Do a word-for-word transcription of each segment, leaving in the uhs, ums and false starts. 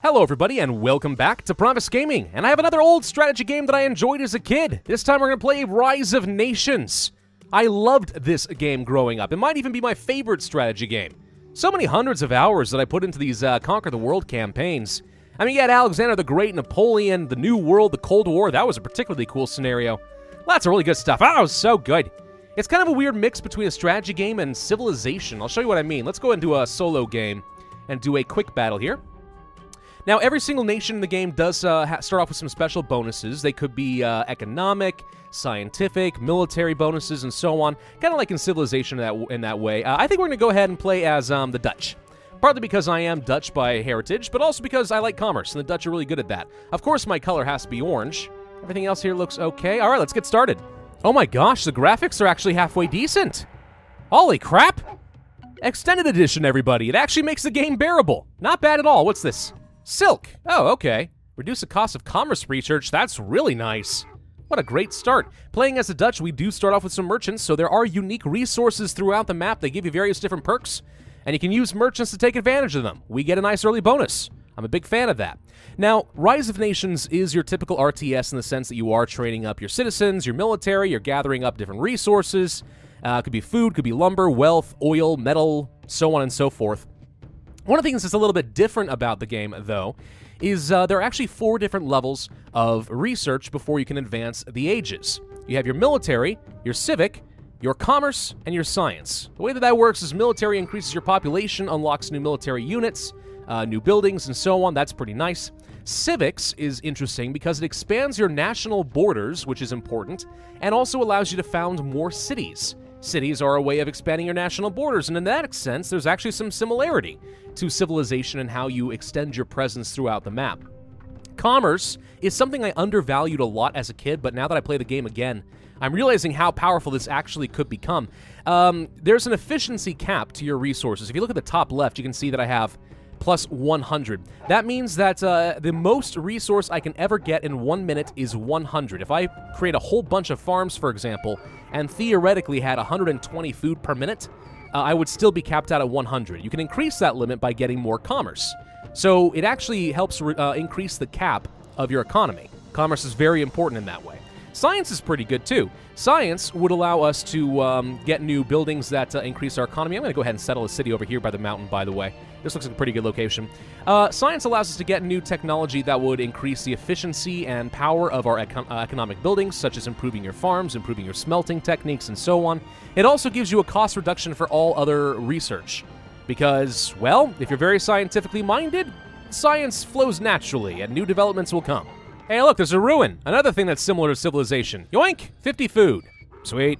Hello everybody and welcome back to Pravus Gaming, and I have another old strategy game that I enjoyed as a kid. This time we're going to play Rise of Nations. I loved this game growing up. It might even be my favorite strategy game. So many hundreds of hours that I put into these uh, Conquer the World campaigns. I mean, you had Alexander the Great, Napoleon, the New World, the Cold War. That was a particularly cool scenario. Lots of really good stuff. Oh, it was so good. It's kind of a weird mix between a strategy game and Civilization. I'll show you what I mean. Let's go into a solo game and do a quick battle here. Now, every single nation in the game does uh, ha start off with some special bonuses. They could be uh, economic, scientific, military bonuses, and so on. Kind of like in Civilization that w in that way. Uh, I think we're going to go ahead and play as um, the Dutch. Partly because I am Dutch by heritage, but also because I like commerce, and the Dutch are really good at that. Of course, my color has to be orange. Everything else here looks okay. All right, let's get started. Oh my gosh, the graphics are actually halfway decent. Holy crap! Extended edition, everybody. It actually makes the game bearable. Not bad at all. What's this? Silk. Oh, okay. Reduce the cost of commerce research. That's really nice. What a great start. Playing as the Dutch, we do start off with some merchants, so there are unique resources throughout the map. They give you various different perks, and you can use merchants to take advantage of them. We get a nice early bonus. I'm a big fan of that. Now, Rise of Nations is your typical R T S in the sense that you are training up your citizens, your military, you're gathering up different resources. Uh, could be food, could be lumber, wealth, oil, metal, so on and so forth. One of the things that's a little bit different about the game, though, is uh, there are actually four different levels of research before you can advance the ages. You have your military, your civic, your commerce, and your science. The way that that works is military increases your population, unlocks new military units, uh, new buildings, and so on. That's pretty nice. Civics is interesting because it expands your national borders, which is important, and also allows you to found more cities. Cities are a way of expanding your national borders, and in that sense, there's actually some similarity to Civilization and how you extend your presence throughout the map. Commerce is something I undervalued a lot as a kid, but now that I play the game again, I'm realizing how powerful this actually could become. Um, there's an efficiency cap to your resources. If you look at the top left, you can see that I have plus one hundred. That means that uh, the most resource I can ever get in one minute is one hundred. If I create a whole bunch of farms, for example, and theoretically had one hundred twenty food per minute, uh, I would still be capped out at one hundred. You can increase that limit by getting more commerce. So it actually helps uh, increase the cap of your economy. Commerce is very important in that way. Science is pretty good, too. Science would allow us to um, get new buildings that uh, increase our economy. I'm going to go ahead and settle a city over here by the mountain, by the way. This looks like a pretty good location. Uh, science allows us to get new technology that would increase the efficiency and power of our econ uh, economic buildings, such as improving your farms, improving your smelting techniques, and so on. It also gives you a cost reduction for all other research. Because, well, if you're very scientifically minded, science flows naturally, and new developments will come. Hey, look, there's a ruin. Another thing that's similar to Civilization. Yoink! fifty food. Sweet.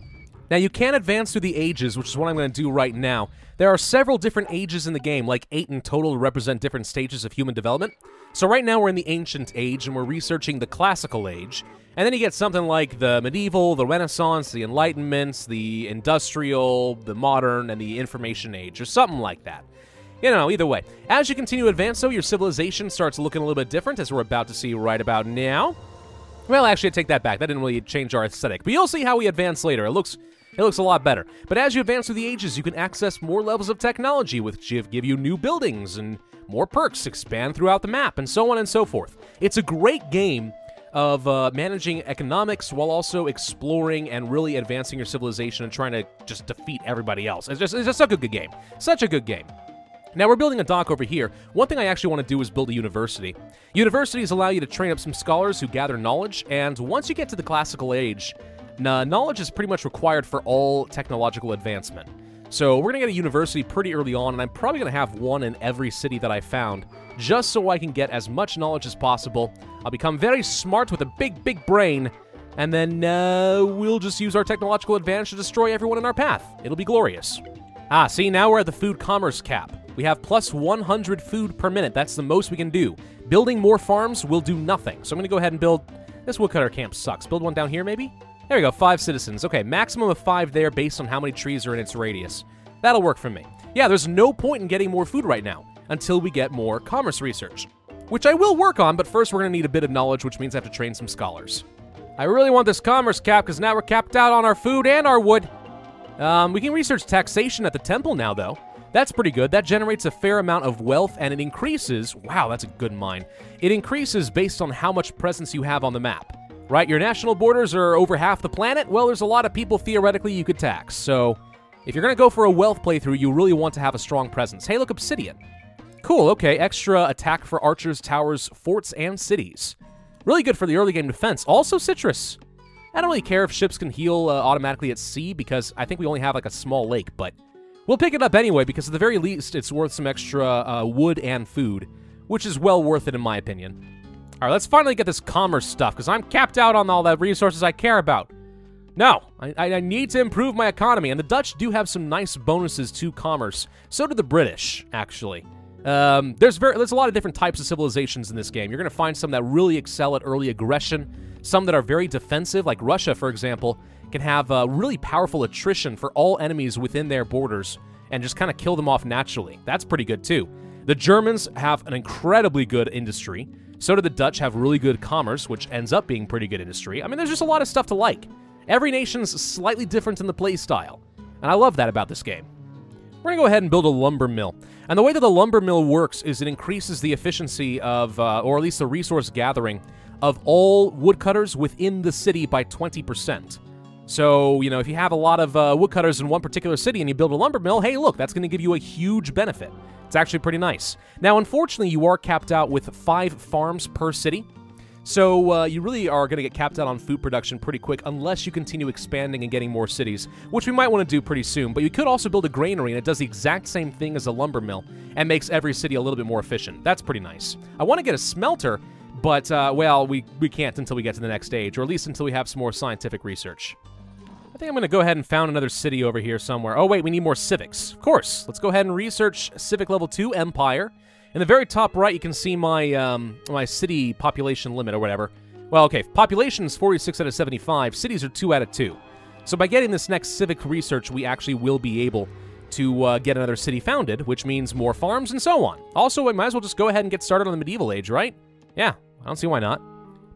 Now, you can advance through the ages, which is what I'm going to do right now. There are several different ages in the game, like eight in total, to represent different stages of human development. So right now we're in the Ancient Age, and we're researching the Classical Age. And then you get something like the Medieval, the Renaissance, the Enlightenment, the Industrial, the Modern, and the Information Age, or something like that. You know, either way. As you continue to advance, though, your civilization starts looking a little bit different, as we're about to see right about now. Well, actually, I take that back. That didn't really change our aesthetic. But you'll see how we advance later. It looks it looks a lot better. But as you advance through the ages, you can access more levels of technology, which give you new buildings and more perks, expand throughout the map, and so on and so forth. It's a great game of uh, managing economics while also exploring and really advancing your civilization and trying to just defeat everybody else. It's just, it's just such a good game. Such a good game. Now, we're building a dock over here. One thing I actually want to do is build a university. Universities allow you to train up some scholars who gather knowledge, and once you get to the Classical Age, knowledge is pretty much required for all technological advancement. So we're going to get a university pretty early on, and I'm probably going to have one in every city that I found, just so I can get as much knowledge as possible. I'll become very smart with a big, big brain, and then uh, we'll just use our technological advantage to destroy everyone in our path. It'll be glorious. Ah, see, now we're at the food commerce cap. We have plus one hundred food per minute. That's the most we can do. Building more farms will do nothing. So I'm going to go ahead and build... This woodcutter camp sucks. Build one down here, maybe? There we go, five citizens. Okay, maximum of five there based on how many trees are in its radius. That'll work for me. Yeah, there's no point in getting more food right now until we get more commerce research, which I will work on, but first we're going to need a bit of knowledge, which means I have to train some scholars. I really want this commerce cap because now we're capped out on our food and our wood. Um, we can research taxation at the temple now, though. That's pretty good. That generates a fair amount of wealth, and it increases... Wow, that's a good mine. It increases based on how much presence you have on the map. Right, your national borders are over half the planet? Well, there's a lot of people, theoretically, you could tax. So, if you're going to go for a wealth playthrough, you really want to have a strong presence. Hey, look, obsidian. Cool, okay. Extra attack for archers, towers, forts, and cities. Really good for the early game defense. Also citrus. I don't really care if ships can heal uh, automatically at sea, because I think we only have, like, a small lake, but... We'll pick it up anyway, because at the very least, it's worth some extra uh, wood and food, which is well worth it, in my opinion. All right, let's finally get this commerce stuff, because I'm capped out on all the resources I care about. No, I, I need to improve my economy, and the Dutch do have some nice bonuses to commerce. So do the British, actually. Um, there's, very, there's a lot of different types of civilizations in this game. You're going to find some that really excel at early aggression, some that are very defensive, like Russia, for example, can have uh, really powerful attrition for all enemies within their borders and just kind of kill them off naturally. That's pretty good, too. The Germans have an incredibly good industry. So do the Dutch have really good commerce, which ends up being pretty good industry. I mean, there's just a lot of stuff to like. Every nation's slightly different in the play style, and I love that about this game. We're going to go ahead and build a lumber mill. And the way that the lumber mill works is it increases the efficiency of, uh, or at least the resource gathering, of all woodcutters within the city by twenty percent. So, you know, if you have a lot of uh, woodcutters in one particular city and you build a lumber mill, hey, look, that's going to give you a huge benefit. It's actually pretty nice. Now, unfortunately, you are capped out with five farms per city. So uh, you really are going to get capped out on food production pretty quick unless you continue expanding and getting more cities, which we might want to do pretty soon. But you could also build a granary, and it does the exact same thing as a lumber mill and makes every city a little bit more efficient. That's pretty nice. I want to get a smelter, but, uh, well, we, we can't until we get to the next stage, or at least until we have some more scientific research. I think I'm going to go ahead and found another city over here somewhere. Oh, wait, we need more civics. Of course. Let's go ahead and research Civic Level two, Empire. In the very top right, you can see my um, my city population limit or whatever. Well, okay, population is forty-six out of seventy-five. Cities are two out of two. So by getting this next civic research, we actually will be able to uh, get another city founded, which means more farms and so on. Also, we might as well just go ahead and get started on the medieval age, right? Yeah, I don't see why not.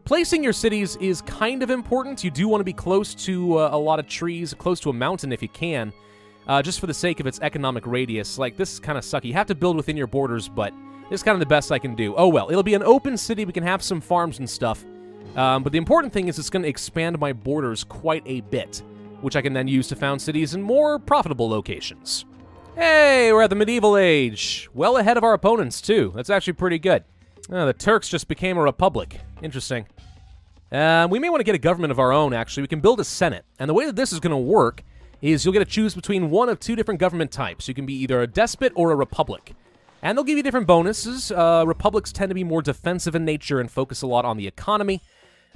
Placing your cities is kind of important. You do want to be close to uh, a lot of trees, close to a mountain if you can, uh, just for the sake of its economic radius. Like, this is kind of sucky. You have to build within your borders, but this is kind of the best I can do. Oh, well, it'll be an open city. We can have some farms and stuff. Um, but the important thing is it's going to expand my borders quite a bit, which I can then use to found cities in more profitable locations. Hey, we're at the medieval age. Well ahead of our opponents, too. That's actually pretty good. Oh, the Turks just became a republic. Interesting. Uh, we may want to get a government of our own, actually. We can build a senate. And the way that this is going to work is you'll get to choose between one of two different government types. You can be either a despot or a republic. And they'll give you different bonuses. Uh, republics tend to be more defensive in nature and focus a lot on the economy.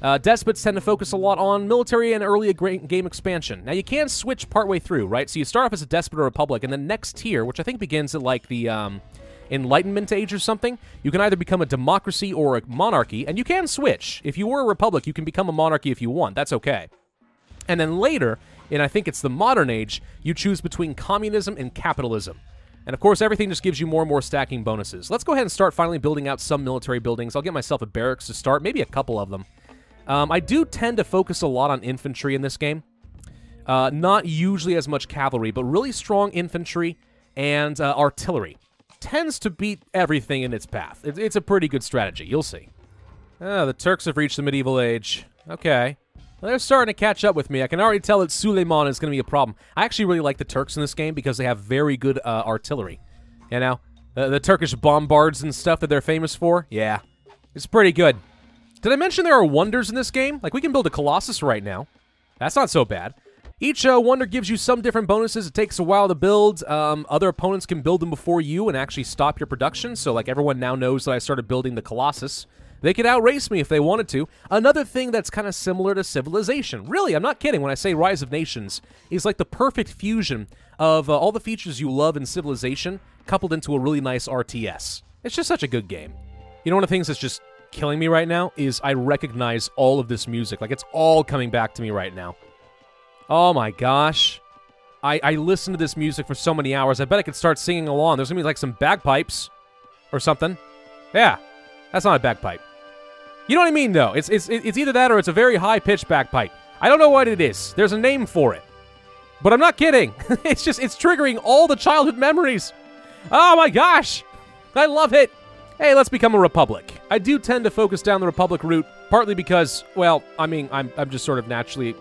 Uh, despots tend to focus a lot on military and early game expansion. Now, you can switch partway through, right? So you start off as a despot or republic, and the next tier, which I think begins at, like, the... Um, Enlightenment age or something, you can either become a democracy or a monarchy, and you can switch. If you were a republic, you can become a monarchy if you want. That's okay. And then later, and I think it's the modern age, you choose between communism and capitalism. And of course, everything just gives you more and more stacking bonuses. Let's go ahead and start finally building out some military buildings. I'll get myself a barracks to start, maybe a couple of them. Um, I do tend to focus a lot on infantry in this game. Uh, not usually as much cavalry, but really strong infantry and uh, artillery. Tends to beat everything in its path. It's a pretty good strategy, you'll see. Oh, the Turks have reached the medieval age. Okay. Well, they're starting to catch up with me. I can already tell that Suleiman is going to be a problem. I actually really like the Turks in this game because they have very good uh, artillery. You know? Uh, the Turkish bombards and stuff that they're famous for? Yeah. It's pretty good. Did I mention there are wonders in this game? Like, we can build a Colossus right now. That's not so bad. Each uh, wonder gives you some different bonuses. It takes a while to build. Um, other opponents can build them before you and actually stop your production. So, like, everyone now knows that I started building the Colossus. They could outrace me if they wanted to. Another thing that's kind of similar to Civilization. Really, I'm not kidding when I say Rise of Nations is like the perfect fusion of uh, all the features you love in Civilization coupled into a really nice R T S. It's just such a good game. You know, one of the things that's just killing me right now is I recognize all of this music. Like, it's all coming back to me right now. Oh my gosh. I, I listened to this music for so many hours. I bet I could start singing along. There's gonna be like some bagpipes or something. Yeah, that's not a bagpipe. You know what I mean, though? It's, it's, it's either that or it's a very high-pitched bagpipe. I don't know what it is. There's a name for it. But I'm not kidding. It's just, it's triggering all the childhood memories. Oh my gosh! I love it! Hey, let's become a republic. I do tend to focus down the republic route, partly because, well, I mean, I'm, I'm just sort of naturally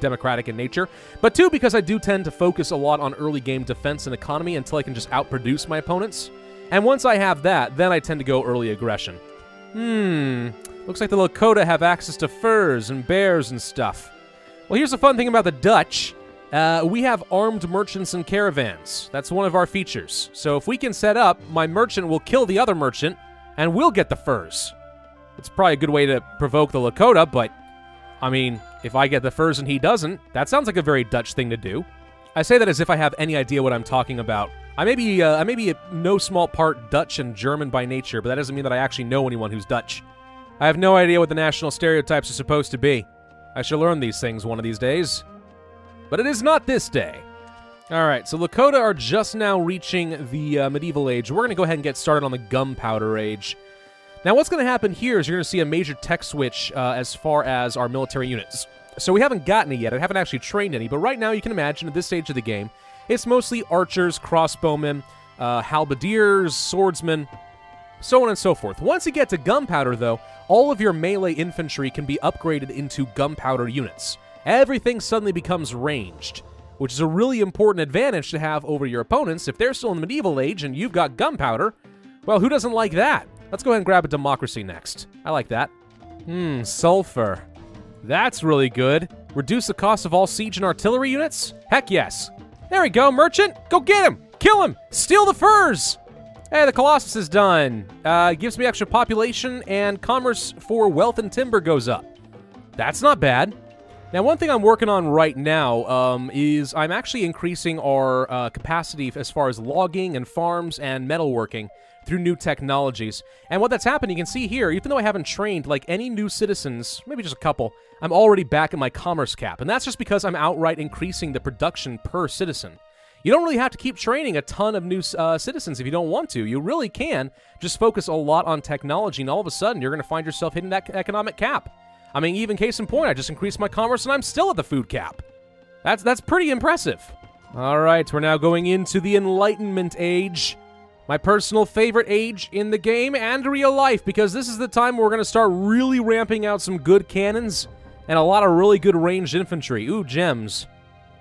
democratic in nature, but two, because I do tend to focus a lot on early game defense and economy until I can just outproduce my opponents. And once I have that, then I tend to go early aggression. Hmm, looks like the Lakota have access to furs and bears and stuff. Well, here's the fun thing about the Dutch. Uh, we have armed merchants and caravans. That's one of our features. So if we can set up, my merchant will kill the other merchant, and we'll get the furs. It's probably a good way to provoke the Lakota, but, I mean, if I get the furs and he doesn't, that sounds like a very Dutch thing to do. I say that as if I have any idea what I'm talking about. I may be, uh, I may be a no small part Dutch and German by nature, but that doesn't mean that I actually know anyone who's Dutch. I have no idea what the national stereotypes are supposed to be. I shall learn these things one of these days. But it is not this day. Alright, so Lakota are just now reaching the uh, medieval age. We're going to go ahead and get started on the gunpowder age. Now what's going to happen here is you're going to see a major tech switch uh, as far as our military units. So we haven't gotten it yet. I haven't actually trained any, but right now you can imagine at this stage of the game, it's mostly archers, crossbowmen, uh, halberdiers, swordsmen, so on and so forth. Once you get to gunpowder, though, all of your melee infantry can be upgraded into gunpowder units. Everything suddenly becomes ranged, which is a really important advantage to have over your opponents. If they're still in the medieval age and you've got gunpowder, well, who doesn't like that? Let's go ahead and grab a democracy next. I like that. Hmm, sulfur. That's really good. Reduce the cost of all siege and artillery units? Heck yes. There we go, merchant. Go get him. Kill him. Steal the furs. Hey, the Colossus is done. Uh, gives me extra population, and commerce for wealth and timber goes up. That's not bad. Now, one thing I'm working on right now um, is I'm actually increasing our uh, capacity as far as logging and farms and metalworking through new technologies. And what that's happened, you can see here, even though I haven't trained like any new citizens, maybe just a couple, I'm already back at my commerce cap. And that's just because I'm outright increasing the production per citizen. You don't really have to keep training a ton of new uh, citizens if you don't want to. You really can just focus a lot on technology, and all of a sudden you're going to find yourself hitting that economic cap. I mean, even case in point, I just increased my commerce and I'm still at the food cap. That's, that's pretty impressive. All right, we're now going into the Enlightenment Age. My personal favorite age in the game and real life, because this is the time where we're going to start really ramping out some good cannons and a lot of really good ranged infantry. Ooh, gems.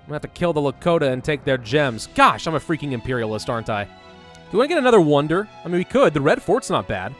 I'm going to have to kill the Lakota and take their gems. Gosh, I'm a freaking imperialist, aren't I? Do we want to get another wonder? I mean, we could. The Red Fort's not bad.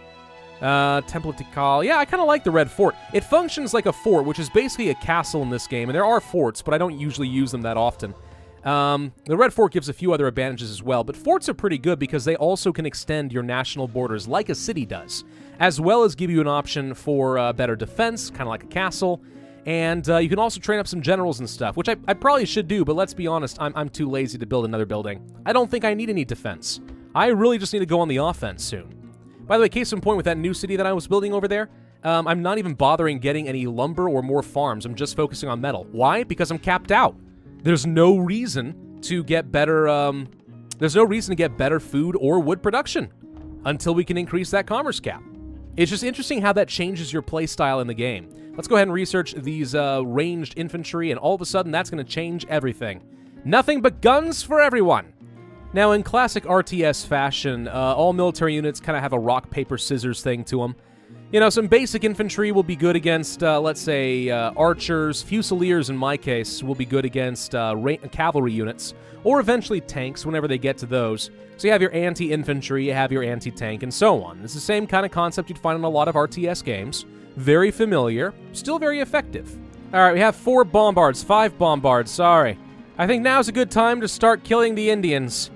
Uh, Temple of Tikal. Yeah, I kind of like the Red Fort. It functions like a fort, which is basically a castle in this game, and there are forts, but I don't usually use them that often. Um, the Red Fort gives a few other advantages as well, but forts are pretty good because they also can extend your national borders like a city does, as well as give you an option for uh, better defense, kind of like a castle, and uh, you can also train up some generals and stuff, which I, I probably should do, but let's be honest, I'm, I'm too lazy to build another building. I don't think I need any defense. I really just need to go on the offense soon. By the way, case in point with that new city that I was building over there, um, I'm not even bothering getting any lumber or more farms. I'm just focusing on metal. Why? Because I'm capped out. There's no reason to get better, um, there's no reason to get better food or wood production until we can increase that commerce cap. It's just interesting how that changes your play style in the game. Let's go ahead and research these uh, ranged infantry, and all of a sudden that's going to change everything. Nothing but guns for everyone. Now, in classic R T S fashion, uh, all military units kind of have a rock, paper, scissors thing to them. You know, some basic infantry will be good against, uh, let's say, uh, archers. Fusiliers, in my case, will be good against uh, cavalry units, or eventually tanks whenever they get to those. So you have your anti-infantry, you have your anti-tank, and so on. It's the same kind of concept you'd find in a lot of R T S games. Very familiar, still very effective. All right, we have four bombards, five bombards, sorry. I think now's a good time to start killing the Indians.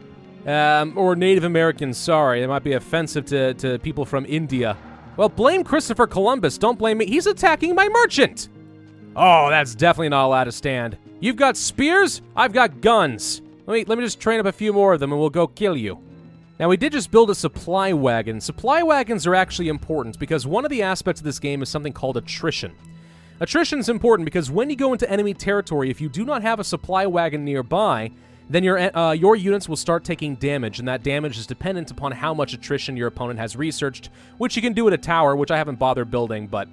Um, or Native Americans, sorry. It might be offensive to, to people from India. Well, blame Christopher Columbus. Don't blame me. He's attacking my merchant. Oh, that's definitely not allowed to stand. You've got spears. I've got guns. Let me, let me just train up a few more of them and we'll go kill you. Now, we did just build a supply wagon. Supply wagons are actually important because one of the aspects of this game is something called attrition. Attrition is important because when you go into enemy territory, if you do not have a supply wagon nearby, then your, uh, your units will start taking damage, and that damage is dependent upon how much attrition your opponent has researched, which you can do at a tower, which I haven't bothered building, but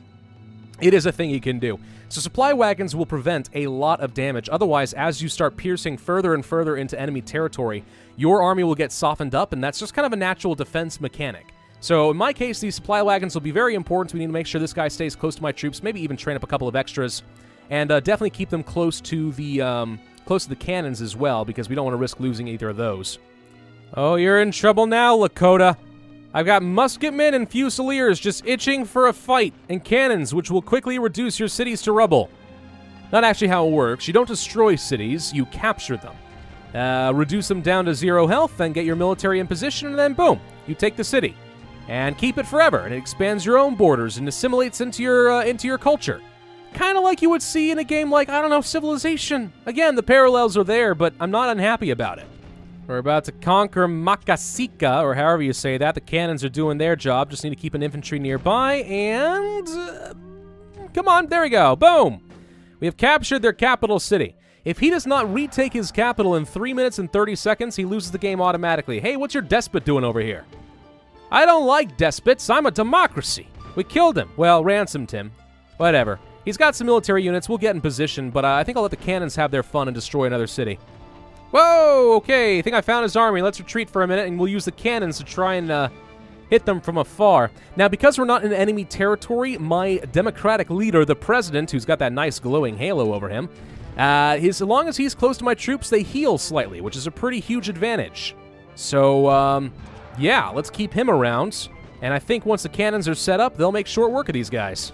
It is a thing he can do. So supply wagons will prevent a lot of damage. Otherwise, as you start piercing further and further into enemy territory, your army will get softened up, and that's just kind of a natural defense mechanic. So in my case, these supply wagons will be very important. We need to make sure this guy stays close to my troops, maybe even train up a couple of extras, and uh, definitely keep them close to the um, close to the cannons as well, because we don't want to risk losing either of those. Oh, you're in trouble now, Lakota. I've got musket men and fusiliers just itching for a fight, and cannons, which will quickly reduce your cities to rubble. Not actually how it works. You don't destroy cities, you capture them. Uh, reduce them down to zero health, then get your military in position, and then boom, you take the city. And keep it forever, and it expands your own borders and assimilates into your, uh, into your culture. Kind of like you would see in a game like, I don't know, Civilization. Again, the parallels are there, but I'm not unhappy about it. We're about to conquer Macasica, or however you say that. The cannons are doing their job. Just need to keep an infantry nearby, and... Uh, come on, there we go. Boom! We have captured their capital city. If he does not retake his capital in three minutes and thirty seconds, he loses the game automatically. Hey, what's your despot doing over here? I don't like despots. I'm a democracy. We killed him. Well, ransomed him. Whatever. He's got some military units. We'll get in position, but uh, I think I'll let the cannons have their fun and destroy another city. Whoa, okay, I think I found his army. Let's retreat for a minute, and we'll use the cannons to try and uh, hit them from afar. Now, because we're not in enemy territory, my democratic leader, the president, who's got that nice glowing halo over him, uh, his, as long as he's close to my troops, they heal slightly, which is a pretty huge advantage. So, um, yeah, let's keep him around, and I think once the cannons are set up, they'll make short work of these guys.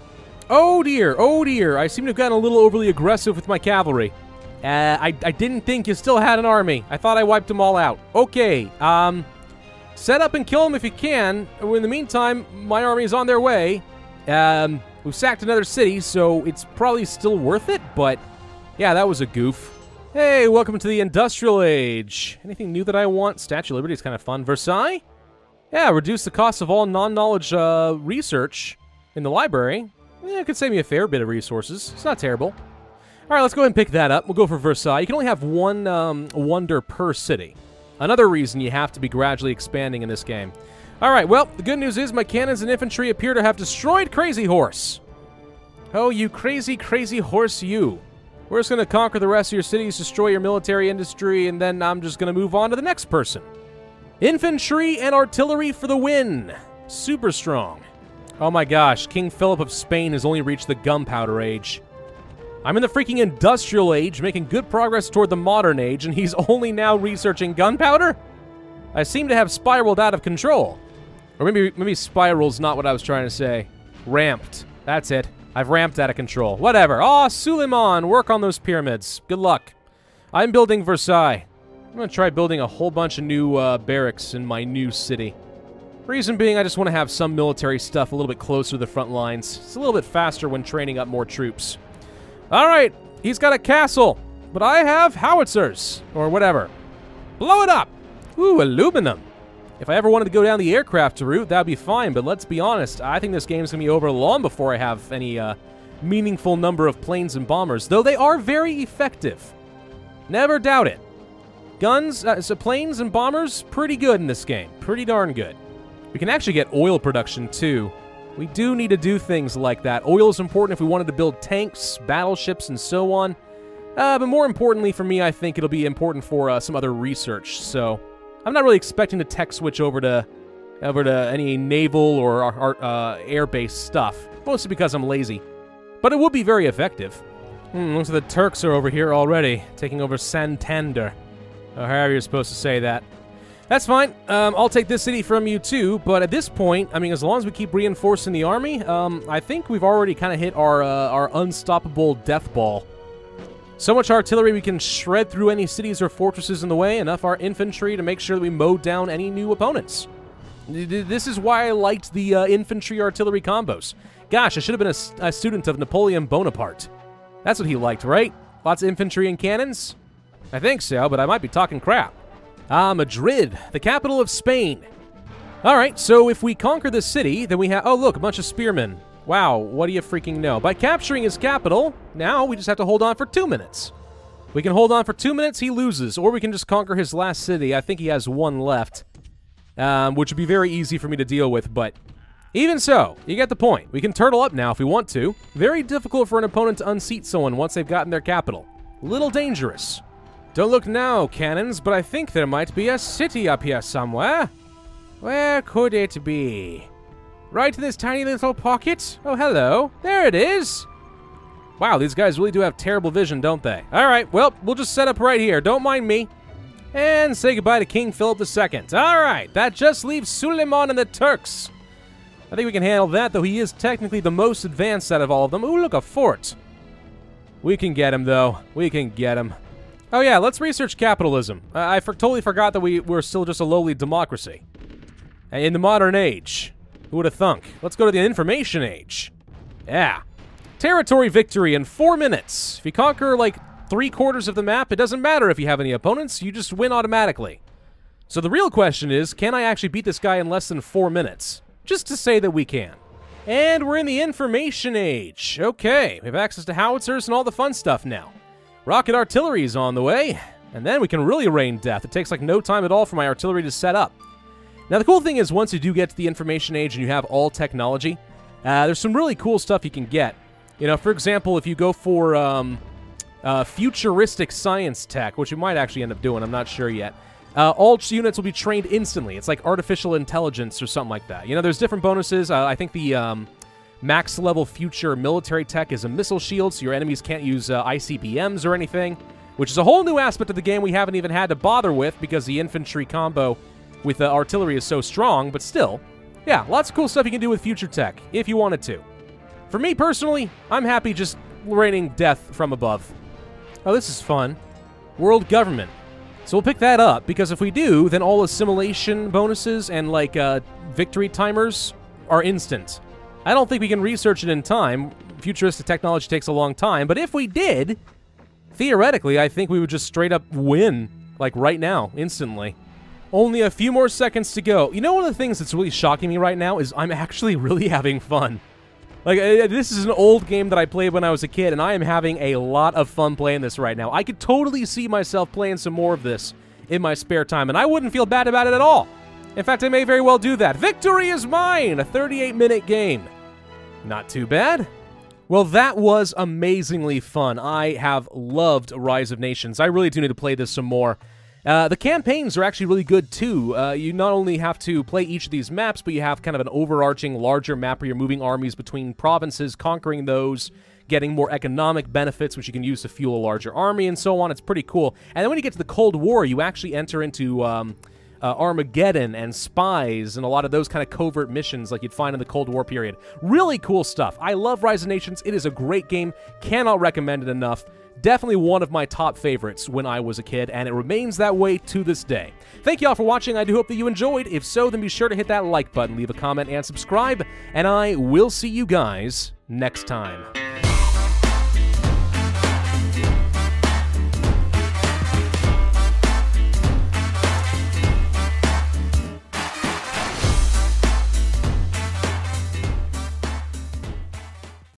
Oh dear, oh dear, I seem to have gotten a little overly aggressive with my cavalry. Uh, I, I didn't think you still had an army. I thought I wiped them all out. Okay, um, set up and kill them if you can. In the meantime, my army is on their way. Um, we've sacked another city, so it's probably still worth it, but yeah, that was a goof. Hey, welcome to the Industrial Age. Anything new that I want? Statue of Liberty is kind of fun. Versailles? Yeah, reduce the cost of all non-knowledge uh, research in the library. Yeah, it could save me a fair bit of resources. It's not terrible. All right, let's go ahead and pick that up. We'll go for Versailles. You can only have one um, wonder per city. Another reason you have to be gradually expanding in this game. All right, well, the good news is my cannons and infantry appear to have destroyed Crazy Horse. Oh, you crazy, crazy horse, you. We're just going to conquer the rest of your cities, destroy your military industry, and then I'm just going to move on to the next person. Infantry and artillery for the win. Super strong. Oh my gosh, King Philip of Spain has only reached the gunpowder age. I'm in the freaking Industrial Age, making good progress toward the Modern Age, and he's only now researching gunpowder? I seem to have spiraled out of control. Or maybe, maybe spiral's not what I was trying to say. Ramped. That's it. I've ramped out of control. Whatever. Aw, Suleiman, work on those pyramids. Good luck. I'm building Versailles. I'm going to try building a whole bunch of new uh, barracks in my new city. Reason being, I just want to have some military stuff a little bit closer to the front lines. It's a little bit faster when training up more troops. All right, he's got a castle, but I have howitzers, or whatever. Blow it up! Ooh, aluminum. If I ever wanted to go down the aircraft route, that'd be fine, but let's be honest, I think this game's gonna be over long before I have any uh, meaningful number of planes and bombers, though they are very effective. Never doubt it. Guns, uh, so planes and bombers, pretty good in this game. Pretty darn good. We can actually get oil production, too. We do need to do things like that. Oil is important if we wanted to build tanks, battleships, and so on. Uh, but more importantly for me, I think it'll be important for uh, some other research. So I'm not really expecting to tech switch over to over to any naval or uh, air-based stuff, mostly because I'm lazy. But it would be very effective. Hmm, looks like the Turks are over here already, taking over Santander, or however you're supposed to say that. That's fine. Um, I'll take this city from you too, but at this point, I mean, as long as we keep reinforcing the army, um, I think we've already kind of hit our, uh, our unstoppable death ball. So much artillery, we can shred through any cities or fortresses in the way, enough our infantry to make sure that we mow down any new opponents. This is why I liked the uh, infantry-artillery combos. Gosh, I should have been a, a student of Napoleon Bonaparte. That's what he liked, right? Lots of infantry and cannons? I think so, but I might be talking crap. Ah, Madrid, the capital of Spain. All right, so if we conquer this city, then we have... Oh, look, a bunch of spearmen. Wow, what do you freaking know? By capturing his capital, now we just have to hold on for two minutes. We can hold on for two minutes, he loses, or we can just conquer his last city. I think he has one left, um, which would be very easy for me to deal with, but Even so, you get the point. We can turtle up now if we want to. Very difficult for an opponent to unseat someone once they've gotten their capital. Little dangerous. Don't look now, cannons, but I think there might be a city up here somewhere. Where could it be? Right in this tiny little pocket? Oh, hello. There it is. Wow, these guys really do have terrible vision, don't they? All right, well, we'll just set up right here. Don't mind me. And say goodbye to King Philip the Second. All right, that just leaves Suleiman and the Turks. I think we can handle that, though he is technically the most advanced out of all of them. Ooh, look, a fort. We can get him, though. We can get him. Oh, yeah, let's research capitalism. Uh, I for totally forgot that we were still just a lowly democracy. In the modern age. Who would have thunk? Let's go to the information age. Yeah. Territory victory in four minutes. If you conquer, like, three quarters of the map, it doesn't matter if you have any opponents. You just win automatically. So the real question is, can I actually beat this guy in less than four minutes? Just to say that we can. And we're in the information age. Okay, we have access to howitzers and all the fun stuff now. Rocket artillery is on the way, and then we can really rain death. It takes like no time at all for my artillery to set up. Now the cool thing is once you do get to the information age and you have all technology, uh, there's some really cool stuff you can get. You know, for example, if you go for um, uh, futuristic science tech, which you might actually end up doing, I'm not sure yet, uh, all units will be trained instantly. It's like artificial intelligence or something like that. You know, there's different bonuses. Uh, I think the... Um, Max level future military tech is a missile shield, so your enemies can't use uh, I C B Ms or anything, which is a whole new aspect of the game we haven't even had to bother with because the infantry combo with uh, artillery is so strong, but still. Yeah, lots of cool stuff you can do with future tech, if you wanted to. For me personally, I'm happy just raining death from above. Oh, this is fun. World government. So we'll pick that up, because if we do, then all assimilation bonuses and, like, uh, victory timers are instant. I don't think we can research it in time. Futuristic technology takes a long time, but if we did, theoretically, I think we would just straight up win, like right now, instantly. Only a few more seconds to go. You know, one of the things that's really shocking me right now is I'm actually really having fun. Like, this is an old game that I played when I was a kid, and I am having a lot of fun playing this right now. I could totally see myself playing some more of this in my spare time, and I wouldn't feel bad about it at all. In fact, I may very well do that. Victory is mine! A thirty-eight minute game. Not too bad. Well, that was amazingly fun. I have loved Rise of Nations. I really do need to play this some more. Uh, the campaigns are actually really good, too. Uh, you not only have to play each of these maps, but you have kind of an overarching, larger map where you're moving armies between provinces, conquering those, getting more economic benefits, which you can use to fuel a larger army, and so on. It's pretty cool. And then when you get to the Cold War, you actually enter into... Um, Uh, Armageddon and spies and a lot of those kind of covert missions like you'd find in the Cold War period. Really cool stuff. I love Rise of Nations. It is a great game. Cannot recommend it enough. Definitely one of my top favorites when I was a kid, and it remains that way to this day. Thank you all for watching. I do hope that you enjoyed. If so, then be sure to hit that like button, leave a comment, and subscribe, and I will see you guys next time.